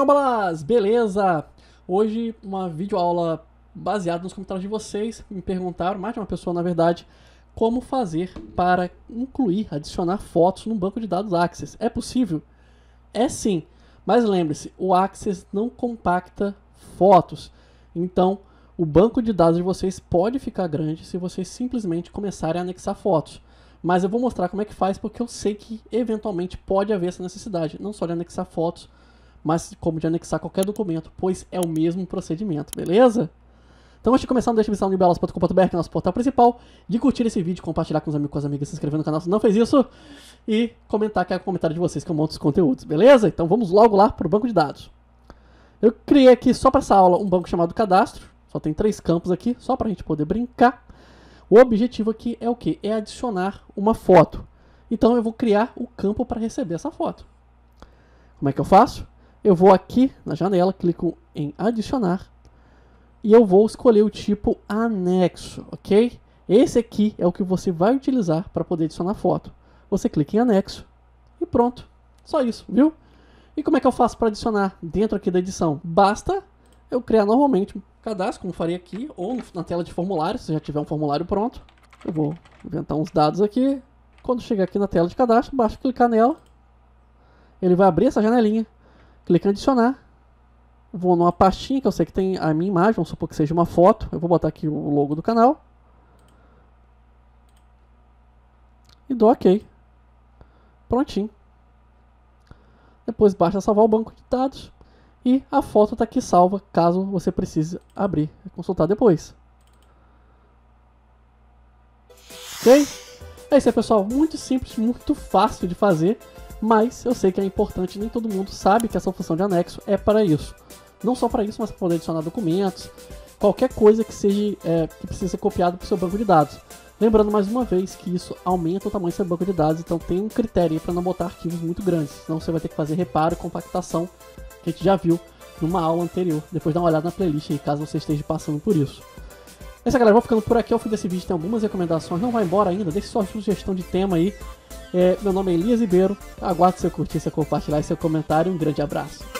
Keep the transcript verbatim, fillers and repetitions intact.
newbieaulas, beleza? Hoje uma videoaula baseada nos comentários de vocês. Me perguntaram, mais de uma pessoa na verdade, como fazer para incluir, adicionar fotos no banco de dados Access. É possível? É sim, mas lembre-se, o Access não compacta fotos. Então, o banco de dados de vocês pode ficar grande se vocês simplesmente começarem a anexar fotos. Mas eu vou mostrar como é que faz, porque eu sei que eventualmente pode haver essa necessidade, não só de anexar fotos, mas como de anexar qualquer documento, pois é o mesmo procedimento, beleza? Então antes de começar, não deixe de visitar newbieaulas ponto com ponto br, que é o nosso portal principal, de curtir esse vídeo, compartilhar com os amigos, com as amigas, se inscrever no canal se não fez isso, e comentar aqui é o comentário de vocês, que eu monto os conteúdos, beleza? Então vamos logo lá para o banco de dados. Eu criei aqui só para essa aula um banco chamado Cadastro, só tem três campos aqui, só para a gente poder brincar. O objetivo aqui é o quê? É adicionar uma foto. Então eu vou criar o campo para receber essa foto. Como é que eu faço? Eu vou aqui na janela, clico em adicionar e eu vou escolher o tipo anexo, ok? Esse aqui é o que você vai utilizar para poder adicionar foto. Você clica em anexo e pronto. Só isso, viu? E como é que eu faço para adicionar dentro aqui da edição? Basta eu criar normalmente um cadastro, como faria aqui, ou na tela de formulário, se já tiver um formulário pronto. Eu vou inventar uns dados aqui. Quando chegar aqui na tela de cadastro, basta clicar nela. Ele vai abrir essa janelinha. Clica em adicionar. Vou numa pastinha que eu sei que tem a minha imagem, vamos supor que seja uma foto. Eu vou botar aqui o logo do canal. E dou OK. Prontinho. Depois basta salvar o banco de dados. E a foto está aqui salva, caso você precise abrir e consultar depois. Ok? É isso aí, pessoal. Muito simples, muito fácil de fazer. Mas eu sei que é importante, nem todo mundo sabe que essa função de anexo é para isso. Não só para isso, mas para poder adicionar documentos. Qualquer coisa que seja é, que precise ser copiado para o seu banco de dados. Lembrando mais uma vez que isso aumenta o tamanho do seu banco de dados. Então tem um critério para não botar arquivos muito grandes. Senão você vai ter que fazer reparo e compactação, que a gente já viu numa aula anterior. Depois dá uma olhada na playlist aí, caso você esteja passando por isso. É isso, galera. Vou ficando por aqui. Ao fim desse vídeo tem algumas recomendações. Não vai embora ainda. Deixe sua sugestão de tema aí. É, meu nome é Elias Ribeiro. Aguardo seu curtir, seu compartilhar e seu comentário. Um grande abraço.